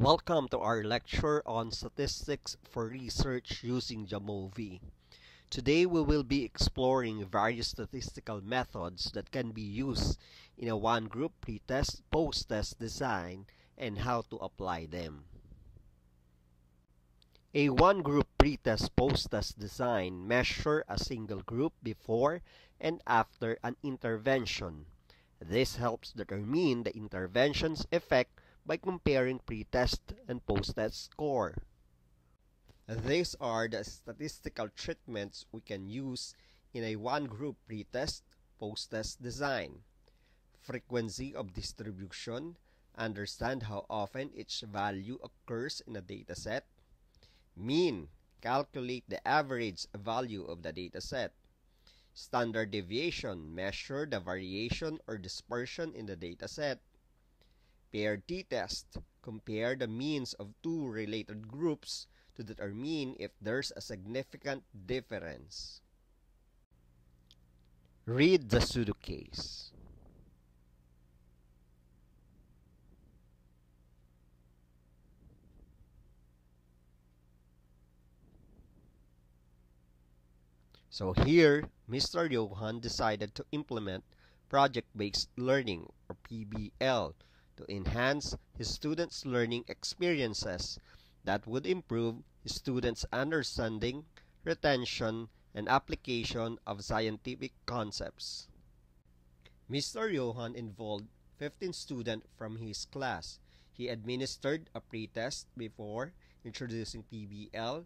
Welcome to our lecture on statistics for research using Jamovi. Today we will be exploring various statistical methods that can be used in a one-group pretest, post-test design and how to apply them. A one-group pretest, post-test design measures a single group before and after an intervention. This helps determine the intervention's effect by comparing pretest and post-test score. These are the statistical treatments we can use in a one-group pretest, post-test design. Frequency of distribution, understand how often each value occurs in a dataset. Mean, calculate the average value of the dataset. Standard deviation, measure the variation or dispersion in the dataset. Paired t-test, compare the means of two related groups to determine if there's a significant difference. Read the pseudo case. So here, Mr. Johan decided to implement project-based learning or PBL to enhance his students' learning experiences that would improve his students' understanding, retention, and application of scientific concepts. Mr. Johan involved 15 students from his class. He administered a pretest before introducing PBL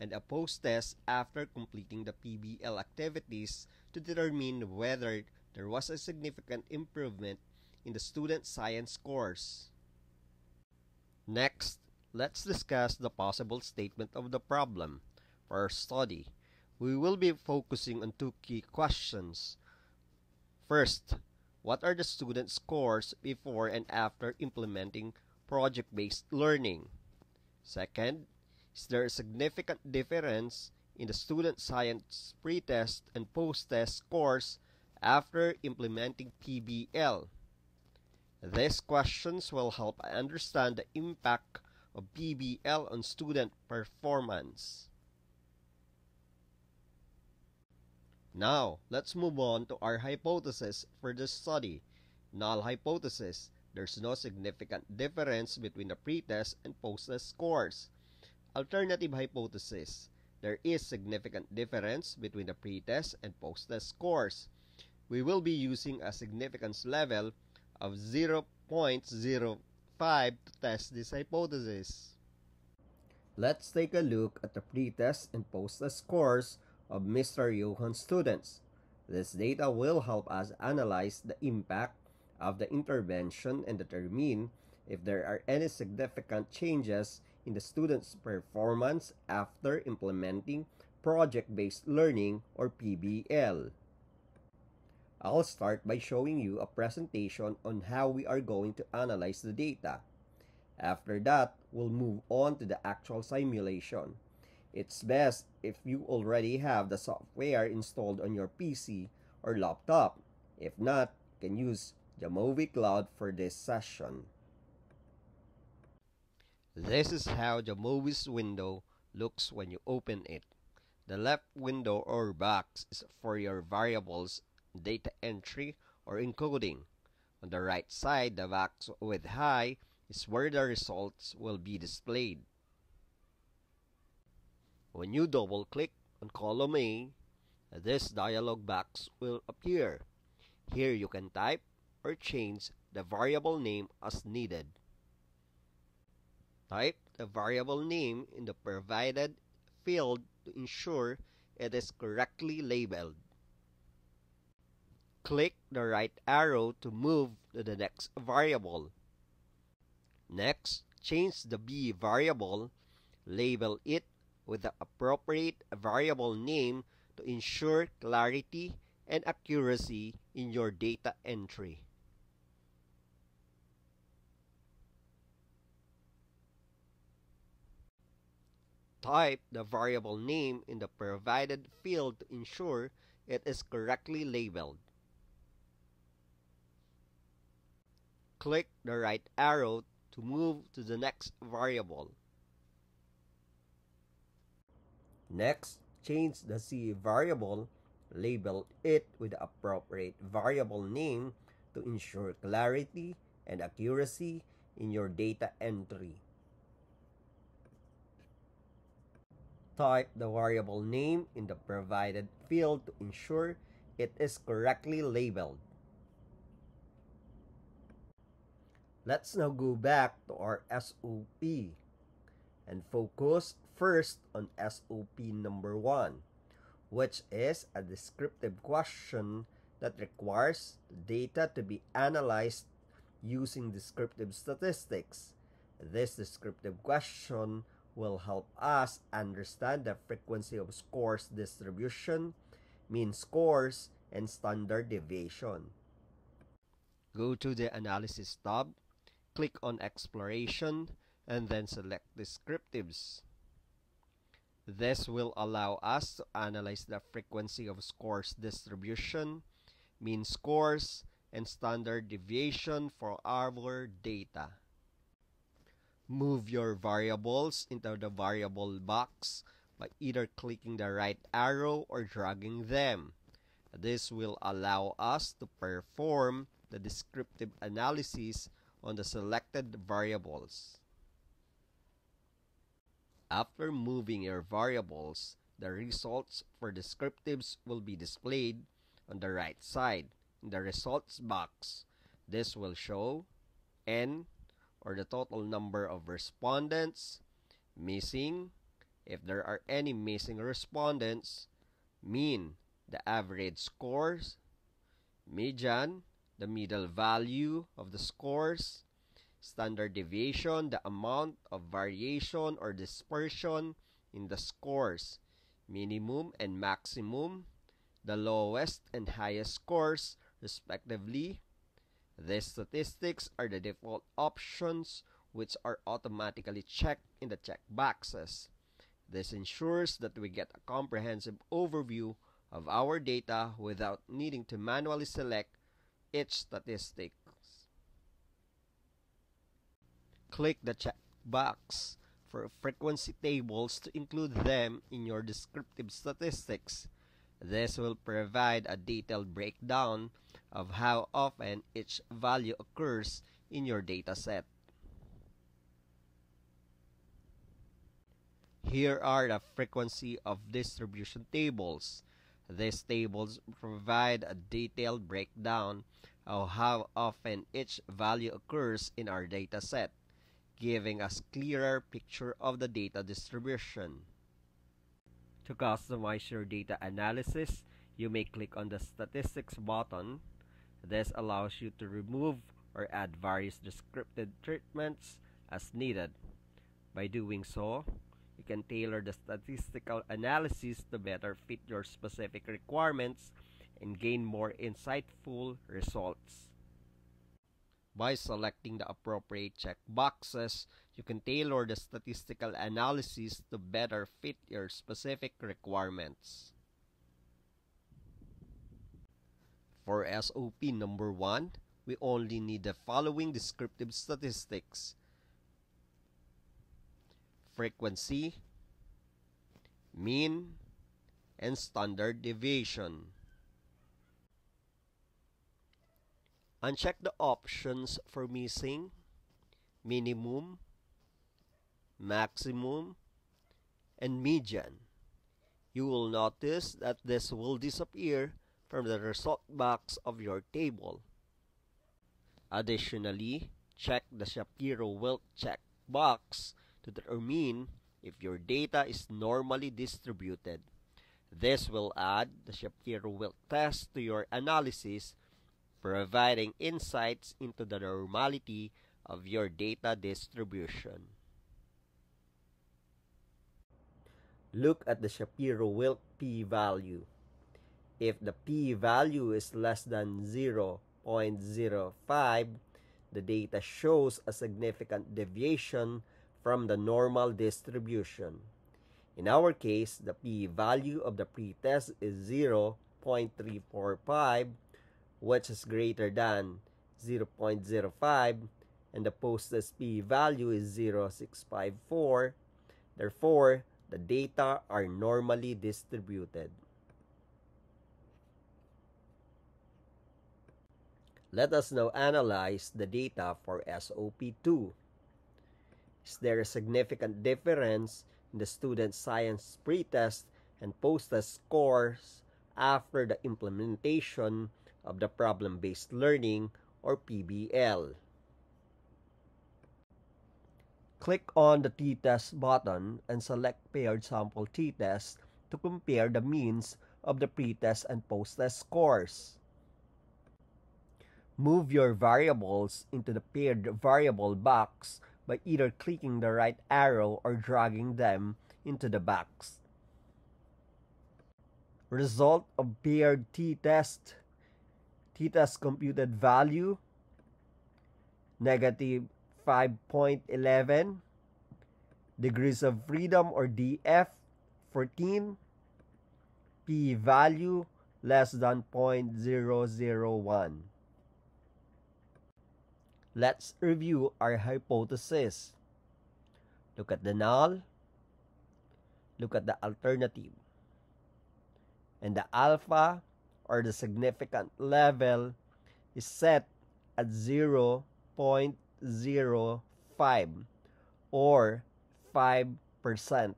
and a post-test after completing the PBL activities to determine whether there was a significant improvement in the student science scores. Next, let's discuss the possible statement of the problem. For our study, we will be focusing on two key questions. First, what are the student scores before and after implementing project-based learning? Second, is there a significant difference in the student science pretest and post-test scores after implementing PBL? These questions will help understand the impact of PBL on student performance. Now, let's move on to our hypothesis for this study. Null hypothesis, there's no significant difference between the pretest and post-test scores. Alternative hypothesis, there is significant difference between the pretest and post-test scores. We will be using a significance level of 0.05 to test this hypothesis. Let's take a look at the pretest and post-test scores of Mr. Johan's students. This data will help us analyze the impact of the intervention and determine if there are any significant changes in the students' performance after implementing project-based learning or PBL. I'll start by showing you a presentation on how we are going to analyze the data. After that, we'll move on to the actual simulation. It's best if you already have the software installed on your PC or laptop. If not, you can use Jamovi Cloud for this session. This is how Jamovi's window looks when you open it. The left window or box is for your variables, data entry or encoding. On the right side, the box with high is where the results will be displayed. When you double click on column A, this dialog box will appear. Here you can type or change the variable name as needed. Type the variable name in the provided field to ensure it is correctly labeled. Click the right arrow to move to the next variable. Next, change the B variable, label it with the appropriate variable name to ensure clarity and accuracy in your data entry. Type the variable name in the provided field to ensure it is correctly labeled. Click the right arrow to to move to the next variable. Next, change the C variable, label it with the appropriate variable name to ensure clarity and accuracy in your data entry. Type the variable name in the provided field to ensure it is correctly labeled. Let's now go back to our SOP and focus first on SOP number 1, which is a descriptive question that requires data to be analyzed using descriptive statistics. This descriptive question will help us understand the frequency of scores distribution, mean scores, and standard deviation. Go to the Analysis tab, click on Exploration, and then select Descriptives. This will allow us to analyze the frequency of scores distribution, mean scores, and standard deviation for our data. Move your variables into the variable box by either clicking the right arrow or dragging them. This will allow us to perform the descriptive analysis on the selected variables. After moving your variables, the results for descriptives will be displayed on the right side in the results box. This will show N, or the total number of respondents, missing, if there are any missing respondents, mean, the average scores, median, the middle value of the scores, standard deviation, the amount of variation or dispersion in the scores, minimum and maximum, the lowest and highest scores, respectively. These statistics are the default options which are automatically checked in the checkboxes. This ensures that we get a comprehensive overview of our data without needing to manually select each statistic. Click the checkbox for frequency tables to include them in your descriptive statistics. This will provide a detailed breakdown of how often each value occurs in your dataset. Here are the frequency of distribution tables. These tables provide a detailed breakdown of how often each value occurs in our dataset, giving us a clearer picture of the data distribution. To customize your data analysis, you may click on the Statistics button. This allows you to remove or add various descriptive treatments as needed. By doing so, you can tailor the statistical analysis to better fit your specific requirements and gain more insightful results. By selecting the appropriate checkboxes, you can tailor the statistical analysis to better fit your specific requirements. For SOP number 1, we only need the following descriptive statistics: frequency, mean, and standard deviation. Uncheck the options for missing, minimum, maximum, and median. You will notice that this will disappear from the result box of your table. Additionally, check the Shapiro-Wilk checkbox to determine if your data is normally distributed. This will add the Shapiro-Wilk test to your analysis, providing insights into the normality of your data distribution. Look at the Shapiro-Wilk p-value. If the p-value is less than 0.05, the data shows a significant deviation from the normal distribution. In our case, the p-value of the pretest is 0.345, which is greater than 0.05, and the posted p-value is 0.654. Therefore, the data are normally distributed. Let us now analyze the data for SOP 2. Is there a significant difference in the student science pretest and post-test scores after the implementation of the problem-based learning or PBL? Click on the t-test button and select paired sample t-test to compare the means of the pretest and post-test scores. Move your variables into the paired variable box by either clicking the right arrow or dragging them into the box. Result of paired t-test: t-test computed value -5.11, degrees of freedom or DF 14, p-value less than 0.001. Let's review our hypothesis. Look at the null, look at the alternative, and the alpha, or the significant level, is set at 0.05 or 5%.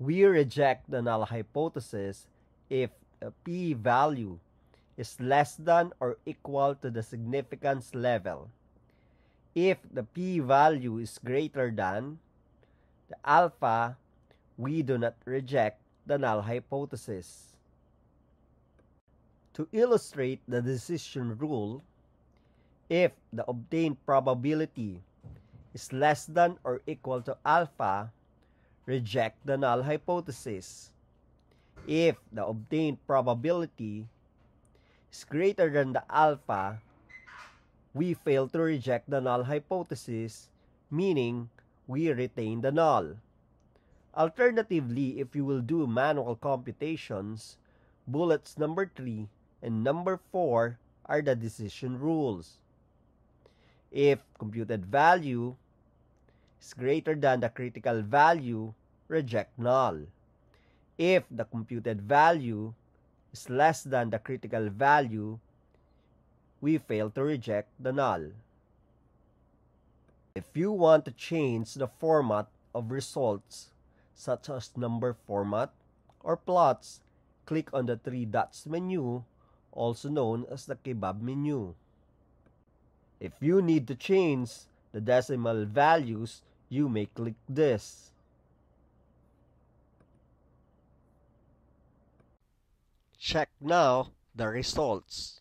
We reject the null hypothesis if a p-value is less than or equal to the significance level. If the p-value is greater than the alpha, we do not reject the null hypothesis. To illustrate the decision rule, if the obtained probability is less than or equal to alpha, reject the null hypothesis. If the obtained probability is greater than the alpha, we fail to reject the null hypothesis, meaning we retain the null. Alternatively, if you will do manual computations, bullets number 3 and number 4 are the decision rules. If computed value is greater than the critical value, reject null. If the computed value is less than the critical value, we fail to reject the null. If you want to change the format of results, such as number format or plots, click on the 3 dots menu, also known as the kebab menu. If you need to change the decimal values, you may click this. Check now the results.